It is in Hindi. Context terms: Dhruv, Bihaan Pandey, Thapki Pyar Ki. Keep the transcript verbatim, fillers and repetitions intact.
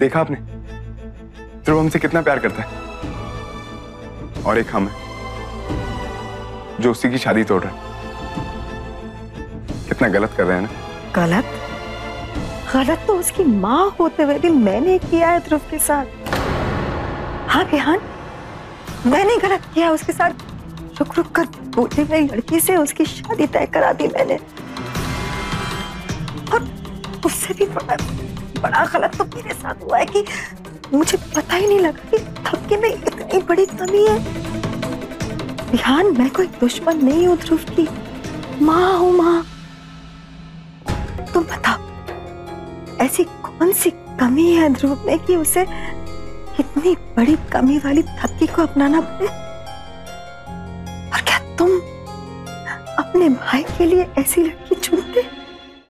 देखा आपने, ध्रुव हमसे कितना प्यार करता है। और एक हम है जो उसी की शादी तोड़ रहा है। कितना गलत कर रहे हैं ना। गलत गलत तो उसकी माँ होते हुए भी मैंने किया है ध्रुव के साथ। हाँ बिहान, मैंने गलत किया उसके साथ। रुक रुक कर बोली मेरी लड़की से उसकी शादी तय करा दी मैंने। और उससे भी बड़ा बड़ा गलत तो मेरे साथ हुआ है कि मुझे पता ही नहीं लगा कि थपकी में इतनी बड़ी कमी है। बिहान, मैं कोई दुश्मन नहीं हूँ ध्रुव की, माँ हूँ माँ। तुम बताओ ऐसी कौन सी कमी है ध्रुव में कि उसे इतनी बड़ी कमी वाली थपकी को अपनाना पड़े? और क्या तुम अपने भाई के लिए ऐसी लड़की चुनते?